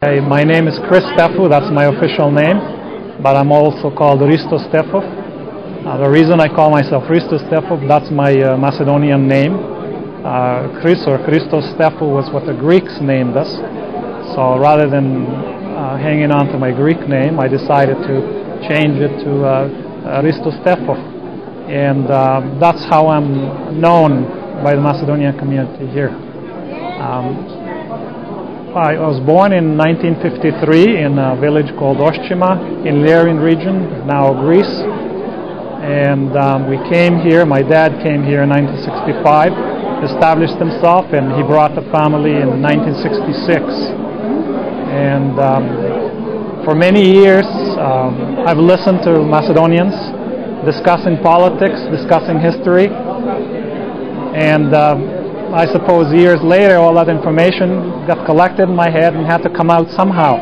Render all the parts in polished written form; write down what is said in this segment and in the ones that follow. Hey, my name is Chris Stefou, that's my official name, but I'm also called Risto Stefov. The reason I call myself Risto Stefov, that's my Macedonian name. Chris or Christos Stefou was what the Greeks named us, so rather than hanging on to my Greek name, I decided to change it to Risto Stefov, and that's how I'm known by the Macedonian community here. I was born in 1953 in a village called Oshchima in Lerin region, now Greece, and we came here. My dad came here in 1965, established himself, and he brought the family in 1966. And for many years I've listened to Macedonians discussing politics, discussing history, and I suppose years later all that information got collected in my head and had to come out somehow.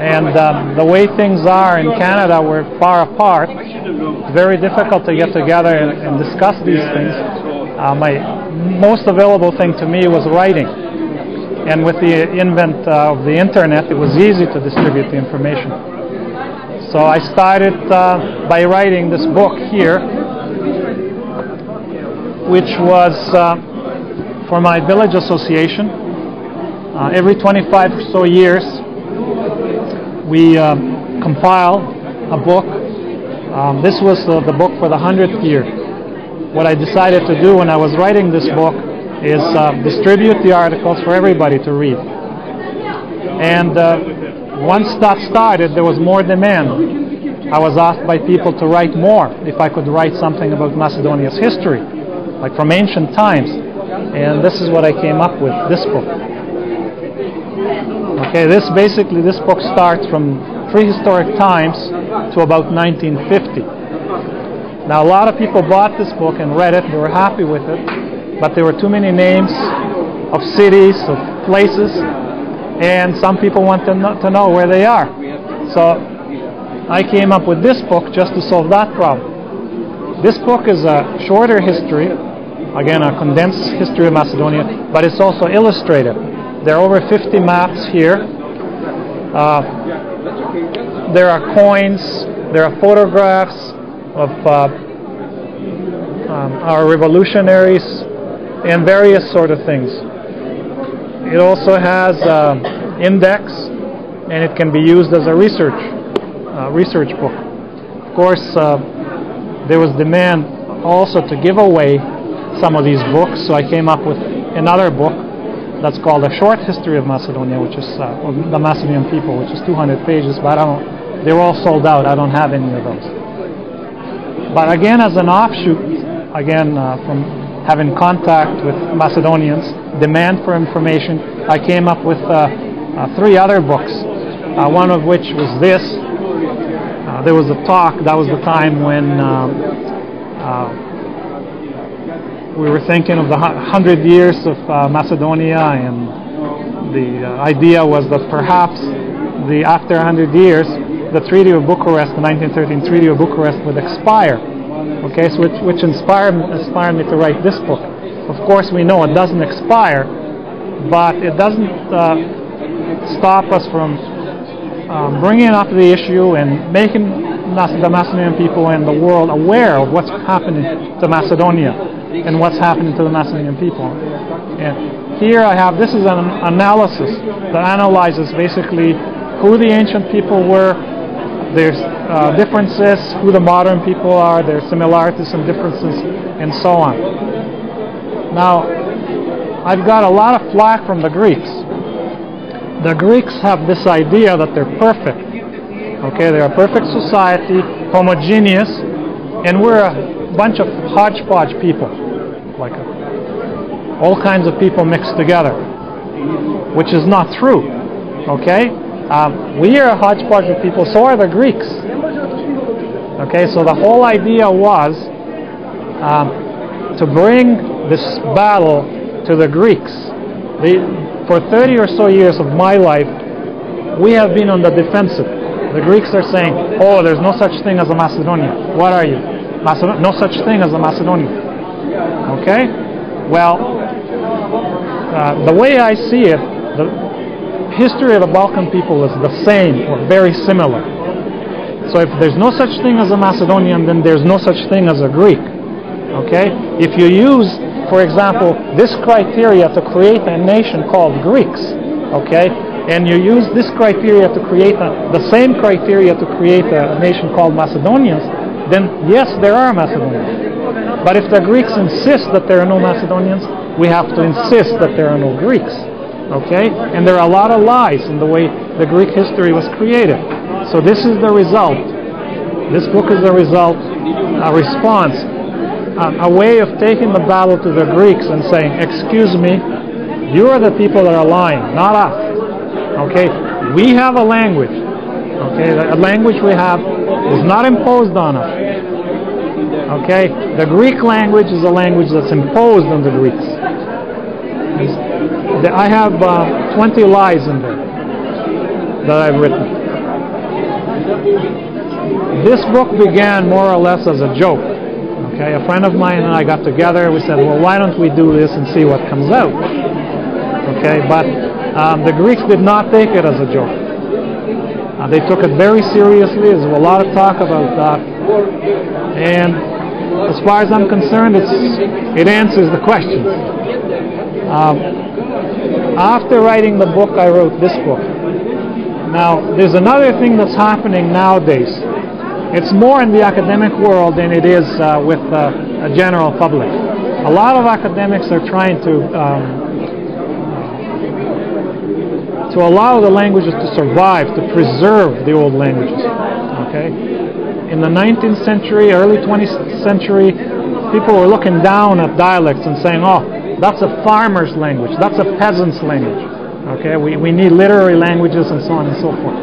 And the way things are in Canada, we're far apart. It's very difficult to get together and discuss these things. My most available thing to me was writing, and with the invent of the internet, it was easy to distribute the information. So I started by writing this book here, which was for my village association. Every 25 or so years we compile a book. This was the book for the 100th year. What I decided to do when I was writing this book is distribute the articles for everybody to read. And once that started, there was more demand. I was asked by people to write more, if I could write something about Macedonia's history, like from ancient times, and this is what I came up with, this book. Okay, this book starts from prehistoric times to about 1950. Now a lot of people bought this book and read it, they were happy with it, but there were too many names of cities, of places, and some people want to know where they are. So I came up with this book just to solve that problem. This book is a shorter history, again a condensed history of Macedonia, but it's also illustrated. There are over 50 maps here. There are coins, there are photographs of our revolutionaries and various sort of things. It also has an index, and it can be used as a research book. Of course, there was demand also to give away some of these books, so I came up with another book that's called A Short History of Macedonia, which is the Macedonian people, which is 200 pages, but they were all sold out. I don't have any of those. But again, as an offshoot, again from having contact with Macedonians, demand for information, I came up with three other books, one of which was this. There was a talk. That was the time when we were thinking of the 100 years of Macedonia, and the idea was that perhaps after 100 years the Treaty of Bucharest, the 1913 Treaty of Bucharest, would expire. Okay, so which inspired me to write this book. Of course, we know it doesn't expire, but it doesn't stop us from bringing up the issue and making the Macedonian people and the world aware of what's happening to Macedonia and what's happening to the Macedonian people. And here I have, this is an analysis that analyzes basically who the ancient people were, their differences, who the modern people are, their similarities and differences, and so on. Now, I've got a lot of flack from the Greeks. The Greeks have this idea that they're perfect. Okay, they're a perfect society, homogeneous, and we're a bunch of hodgepodge people, like all kinds of people mixed together, which is not true. Okay, we are a hodgepodge of people, so are the Greeks. Okay, so the whole idea was to bring this battle to the Greeks. For 30 or so years of my life, we have been on the defensive. The Greeks are saying, oh, there's no such thing as a Macedonian. What are you? No such thing as a Macedonian. Okay? Well, the way I see it, history of the Balkan people is the same or very similar. So if there's no such thing as a Macedonian, then there's no such thing as a Greek. Okay? If you use, for example, this criteria to create a nation called Greeks, okay, and you use this criteria to create the same criteria to create a nation called Macedonians, then yes, there are Macedonians. But if the Greeks insist that there are no Macedonians, we have to insist that there are no Greeks. Okay? And there are a lot of lies in the way the Greek history was created. So this is the result. This book is the result, a response, a way of taking the battle to the Greeks and saying, excuse me, you are the people that are lying, not us. Okay? We have a language. Okay? The language we have is not imposed on us. Okay? The Greek language is a language that's imposed on the Greeks. I have 20 lies in there that I've written. This book began more or less as a joke. Okay, a friend of mine and I got together. We said, well, why don't we do this and see what comes out? Okay, but the Greeks did not take it as a joke. They took it very seriously. There's a lot of talk about that. And as far as I'm concerned, it answers the questions. After writing the book, I wrote this book. Now, there's another thing that's happening nowadays. It's more in the academic world than it is with a general public. A lot of academics are trying to allow the languages to survive, to preserve the old languages. Okay? In the 19th century, early 20th century, people were looking down at dialects and saying, oh, that's a farmer's language, that's a peasant's language. Okay, we need literary languages and so on and so forth.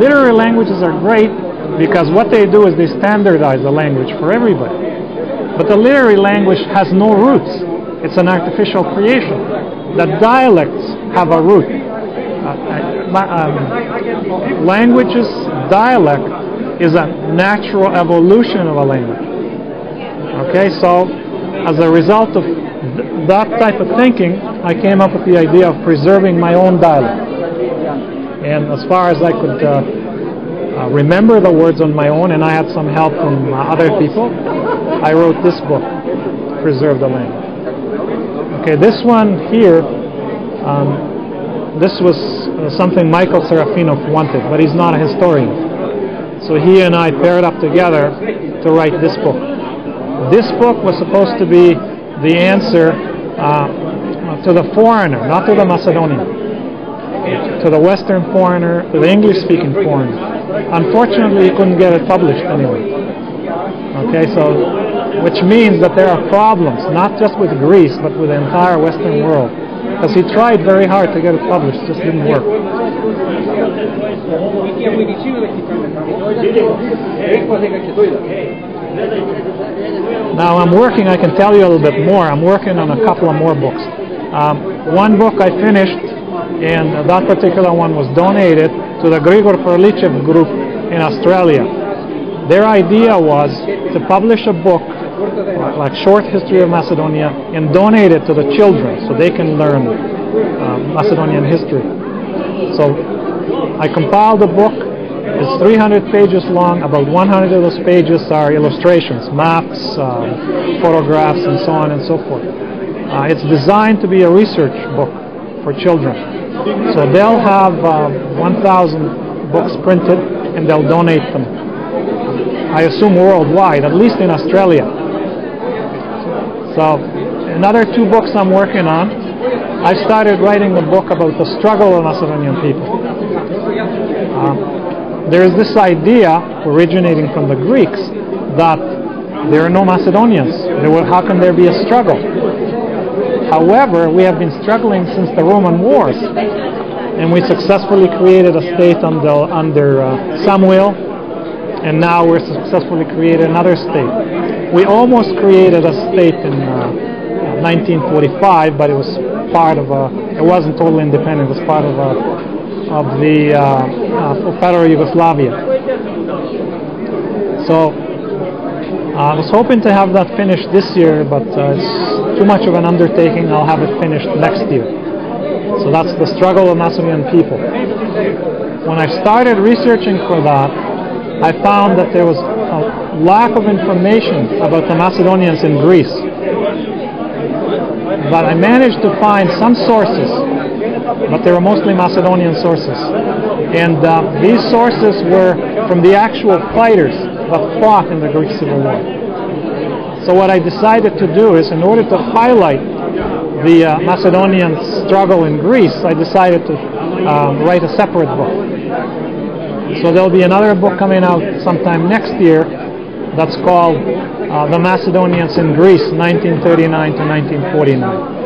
Literary languages are great because what they do is they standardize the language for everybody. But the literary language has no roots. It's an artificial creation. The dialects have a root. Languages, dialect is a natural evolution of a language. Okay, so as a result of that type of thinking, I came up with the idea of preserving my own dialect. And as far as I could remember the words on my own, and I had some help from other people, I wrote this book, Preserve the Language. Okay, this one here, this was something Michael Serafinov wanted, but he's not a historian. So he and I paired up together to write this book. This book was supposed to be the answer to the foreigner, not to the Macedonian, to the Western foreigner, to the English-speaking foreigner. Unfortunately, you couldn't get it published anyway. Okay, so which means that there are problems, not just with Greece, but with the entire Western world, because he tried very hard to get it published, just didn't work. Now I'm working, I can tell you a little bit more, I'm working on a couple of more books. One book I finished, and that particular one was donated to the Grigor Perlicev group in Australia. Their idea was to publish a book, like Short History of Macedonia, and donate it to the children so they can learn Macedonian history. So I compiled the book. It's 300 pages long. About 100 of those pages are illustrations, maps, photographs, and so on and so forth. It's designed to be a research book for children. So they'll have 1,000 books printed, and they'll donate them, I assume worldwide, at least in Australia. So another two books I'm working on. I started writing a book about the struggle of Macedonian people. There is this idea, originating from the Greeks, that there are no Macedonians. How can there be a struggle? However, we have been struggling since the Roman wars, and we successfully created a state under Samuel, and now we're successfully created another state. We almost created a state in 1945, but it was part of a. It wasn't totally independent. It was part of a. Of the Federal Yugoslavia. So I was hoping to have that finished this year, but it's too much of an undertaking. I'll have it finished next year. So that's the struggle of Macedonian people. When I started researching for that, I found that there was a lack of information about the Macedonians in Greece. But I managed to find some sources, but they were mostly Macedonian sources. And these sources were from the actual fighters that fought in the Greek Civil War. So what I decided to do is, in order to highlight the Macedonian struggle in Greece, I decided to write a separate book. So there'll be another book coming out sometime next year that's called The Macedonians in Greece, 1939 to 1949.